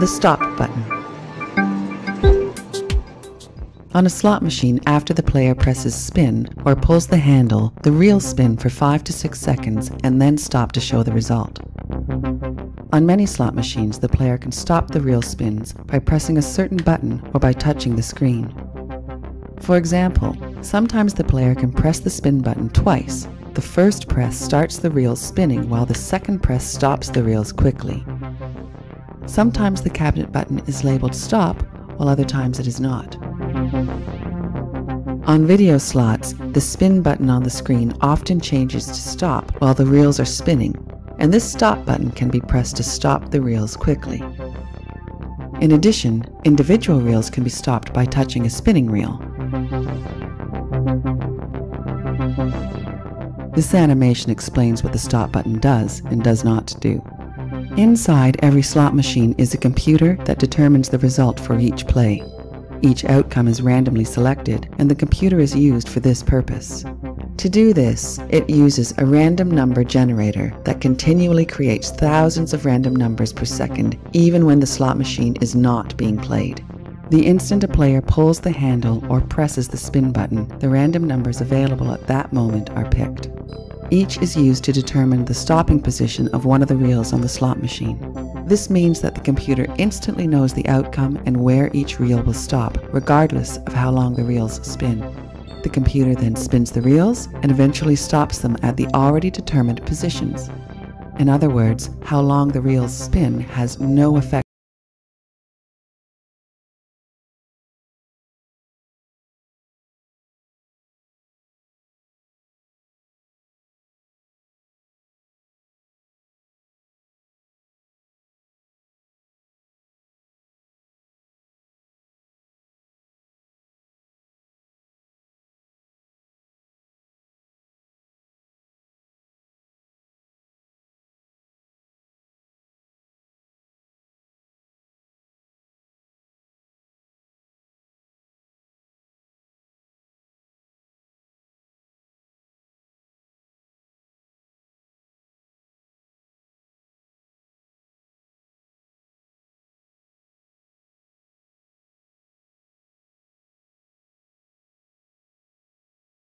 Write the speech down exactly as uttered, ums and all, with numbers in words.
The stop button. On a slot machine, after the player presses spin or pulls the handle, the reels spin for five to six seconds and then stop to show the result. On many slot machines, the player can stop the reel spins by pressing a certain button or by touching the screen. For example, sometimes the player can press the spin button twice. The first press starts the reels spinning while the second press stops the reels quickly. Sometimes the cabinet button is labeled stop, while other times it is not. On video slots, the spin button on the screen often changes to stop while the reels are spinning, and this stop button can be pressed to stop the reels quickly. In addition, individual reels can be stopped by touching a spinning reel. This animation explains what the stop button does and does not do. Inside every slot machine is a computer that determines the result for each play. Each outcome is randomly selected, and the computer is used for this purpose. To do this, it uses a random number generator that continually creates thousands of random numbers per second, even when the slot machine is not being played. The instant a player pulls the handle or presses the spin button, the random numbers available at that moment are picked. Each is used to determine the stopping position of one of the reels on the slot machine. This means that the computer instantly knows the outcome and where each reel will stop, regardless of how long the reels spin. The computer then spins the reels and eventually stops them at the already determined positions. In other words, how long the reels spin has no effect